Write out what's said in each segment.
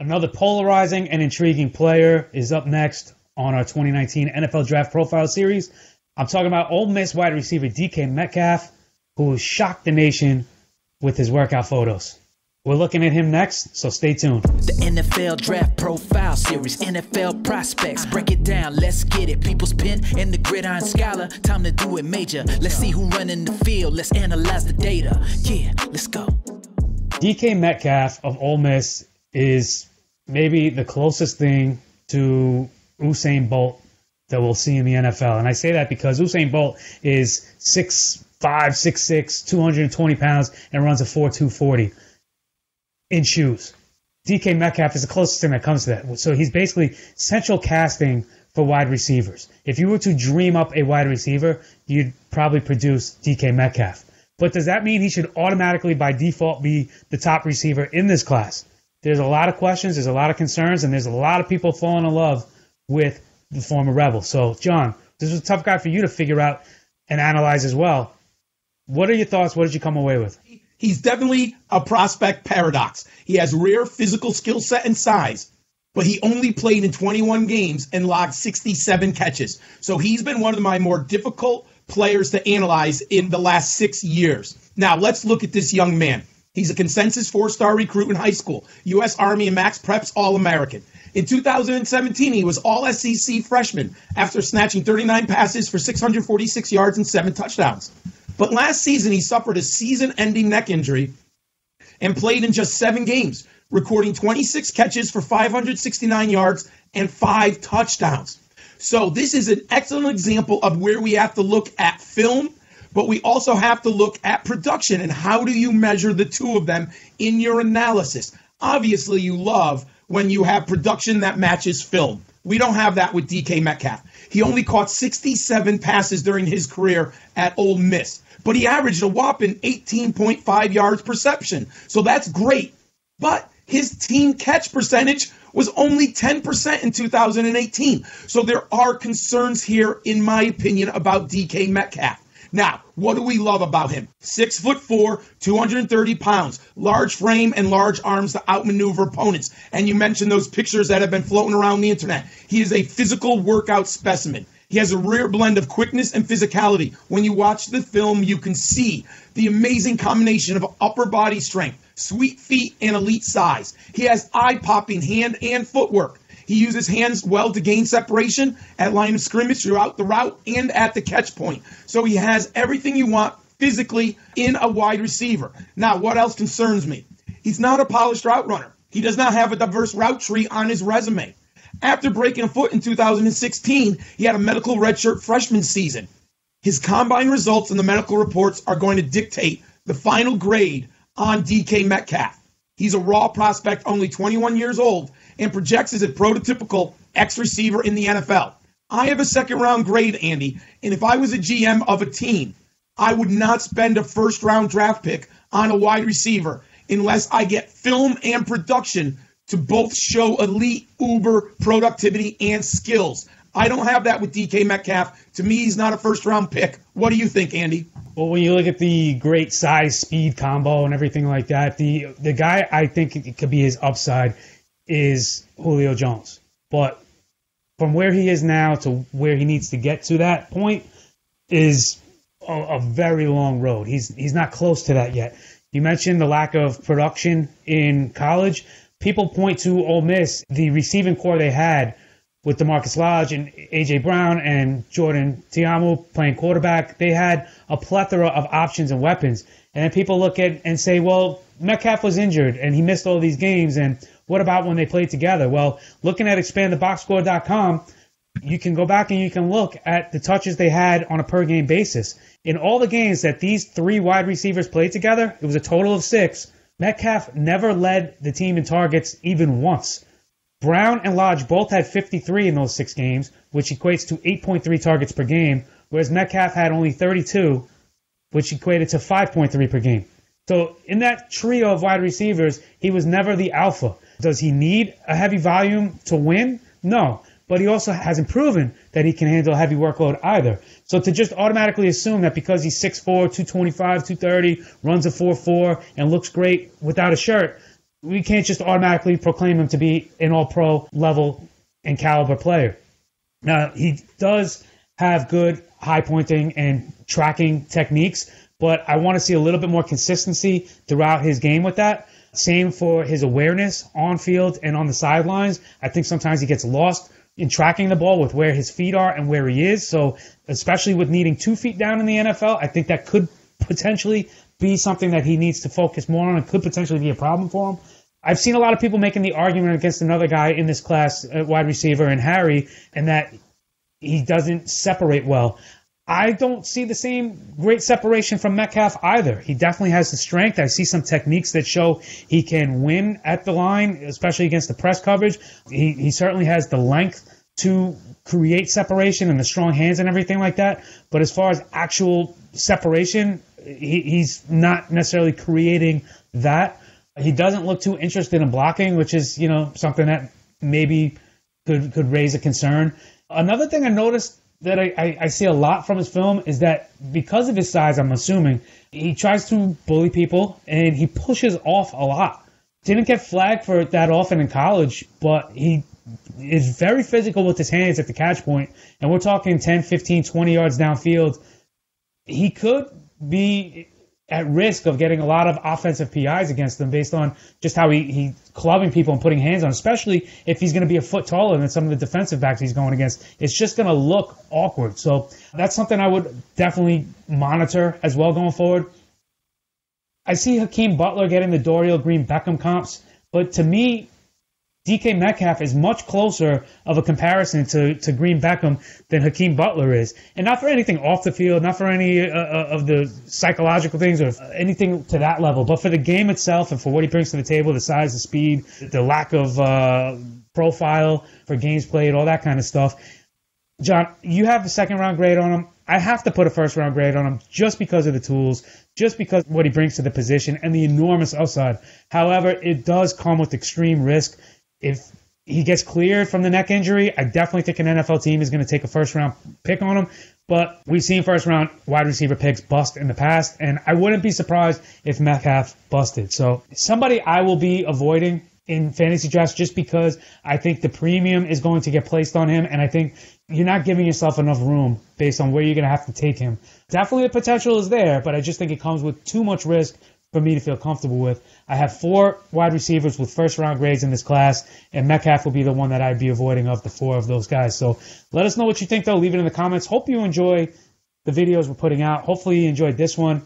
Another polarizing and intriguing player is up next on our 2019 NFL Draft Profile Series. I'm talking about Ole Miss wide receiver D.K. Metcalf, who shocked the nation with his workout photos. We're looking at him next, so stay tuned. The NFL Draft Profile Series, NFL prospects. Break it down, let's get it. People's Pen and the Gridiron Scholar. Time to do it major. Let's see who running the field. Let's analyze the data. Yeah, let's go. D.K. Metcalf of Ole Miss is maybe the closest thing to Usain Bolt that we'll see in the NFL. And I say that because Usain Bolt is 6'5", 6'6", 220 pounds, and runs a 4.240 in shoes. DK Metcalf is the closest thing that comes to that. So he's basically central casting for wide receivers. If you were to dream up a wide receiver, you'd probably produce DK Metcalf. But does that mean he should automatically, by default, be the top receiver in this class? There's a lot of questions, there's a lot of concerns, and there's a lot of people falling in love with the former Rebel. So, John, this was a tough guy for you to figure out and analyze as well. What are your thoughts? What did you come away with? He's definitely a prospect paradox. He has rare physical skill set and size, but he only played in 21 games and logged 67 catches. So he's been one of my more difficult players to analyze in the last 6 years. Now, let's look at this young man. He's a consensus four-star recruit in high school, U.S. Army and Max Preps All-American. In 2017, he was All-SEC freshman after snatching 39 passes for 646 yards and 7 touchdowns. But last season, he suffered a season-ending neck injury and played in just 7 games, recording 26 catches for 569 yards and 5 touchdowns. So this is an excellent example of where we have to look at film, but we also have to look at production and how do you measure the two of them in your analysis. Obviously, you love when you have production that matches film. We don't have that with DK Metcalf. He only caught 67 passes during his career at Ole Miss, but he averaged a whopping 18.5 yards per reception. So that's great. But his team catch percentage was only 10% in 2018. So there are concerns here, in my opinion, about DK Metcalf. Now, what do we love about him? 6'4", 230 pounds, large frame and large arms to outmaneuver opponents. And you mentioned those pictures that have been floating around the internet. He is a physical workout specimen. He has a rare blend of quickness and physicality. When you watch the film, you can see the amazing combination of upper body strength, sweet feet, and elite size. He has eye-popping hand and footwork. He uses hands well to gain separation at line of scrimmage, throughout the route, and at the catch point. So he has everything you want physically in a wide receiver. Now, what else concerns me? He's not a polished route runner. He does not have a diverse route tree on his resume. After breaking a foot in 2016, he had a medical redshirt freshman season. His combine results and the medical reports are going to dictate the final grade on DK Metcalf. He's a raw prospect, only 21 years old, and projects as a prototypical X receiver in the NFL. I have a second-round grade, Andy, and if I was a GM of a team, I would not spend a first-round draft pick on a wide receiver unless I get film and production to both show elite uber productivity and skills. I don't have that with DK Metcalf. To me, he's not a first-round pick. What do you think, Andy? Well, when you look at the great size-speed combo and everything like that, the guy I think it could be his upside is Julio Jones. But from where he is now to where he needs to get to that point is a very long road. He's not close to that yet. You mentioned the lack of production in college. People point to Ole Miss, the receiving core they had with DeMarcus Lodge and A.J. Brown and Jordan Tiamu playing quarterback. They had a plethora of options and weapons. And then people look at and say, well, Metcalf was injured and he missed all these games, and what about when they played together? Well, looking at expandtheboxscore.com, you can go back and you can look at the touches they had on a per-game basis. In all the games that these 3 wide receivers played together, it was a total of 6. Metcalf never led the team in targets even once. Brown and Lodge both had 53 in those 6 games, which equates to 8.3 targets per game, whereas Metcalf had only 32, which equated to 5.3 per game. So in that trio of wide receivers, he was never the alpha. Does he need a heavy volume to win? No, but he also hasn't proven that he can handle a heavy workload either. So to just automatically assume that because he's 6'4", 225, 230, runs a 4.4, and looks great without a shirt, we can't just automatically proclaim him to be an all-pro level and caliber player. Now, he does have good high pointing and tracking techniques, but I want to see a little bit more consistency throughout his game with that. Same for his awareness on field and on the sidelines. I think sometimes he gets lost in tracking the ball with where his feet are and where he is. So especially with needing 2 feet down in the NFL, I think that could potentially be something that he needs to focus more on and could potentially be a problem for him. I've seen a lot of people making the argument against another guy in this class, wide receiver, in Harry, and that he doesn't separate well. I don't see the same great separation from Metcalf either. He definitely has the strength. I see some techniques that show he can win at the line, especially against the press coverage. He certainly has the length to create separation and the strong hands and everything like that. But as far as actual separation, he's not necessarily creating that. He doesn't look too interested in blocking, which is, you know, something that maybe could raise a concern. Another thing I noticed that I see a lot from his film is that because of his size, I'm assuming, he tries to bully people and he pushes off a lot. Didn't get flagged for it that often in college, but he is very physical with his hands at the catch point. And we're talking 10, 15, 20 yards downfield. He could be at risk of getting a lot of offensive PIs against them based on just how he clubbing people and putting hands on, especially if he's going to be a foot taller than some of the defensive backs he's going against. It's just going to look awkward. So that's something I would definitely monitor as well going forward. I see Hakeem Butler getting the Doriel Green-Beckham comps, but to me, D.K. Metcalf is much closer of a comparison to Green-Beckham than Hakeem Butler is. And not for anything off the field, not for any of the psychological things or anything to that level, but for the game itself and for what he brings to the table, the size, the speed, the lack of profile for games played, all that kind of stuff. John, you have a second-round grade on him. I have to put a first-round grade on him just because of the tools, just because of what he brings to the position and the enormous upside. However, it does come with extreme risk. If he gets cleared from the neck injury, I definitely think an NFL team is going to take a first-round pick on him. But we've seen first-round wide receiver picks bust in the past, and I wouldn't be surprised if Metcalf busted. So somebody I will be avoiding in fantasy drafts just because I think the premium is going to get placed on him, and I think you're not giving yourself enough room based on where you're going to have to take him. Definitely the potential is there, but I just think it comes with too much risk for me to feel comfortable with. I have 4 wide receivers with first-round grades in this class, and Metcalf will be the one that I'd be avoiding of the 4 of those guys. So let us know what you think, though. Leave it in the comments. Hope you enjoy the videos we're putting out. Hopefully you enjoyed this one.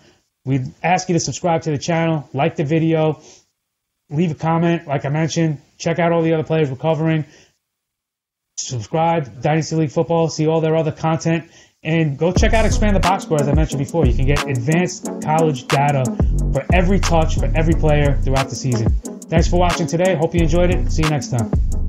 We ask you to subscribe to the channel, like the video, leave a comment, like I mentioned. Check out all the other players we're covering. Subscribe, Dynasty League Football, see all their other content. And go check out Expand the Box Score, as I mentioned before. You can get advanced college data for every touch, for every player throughout the season. Thanks for watching today. Hope you enjoyed it. See you next time.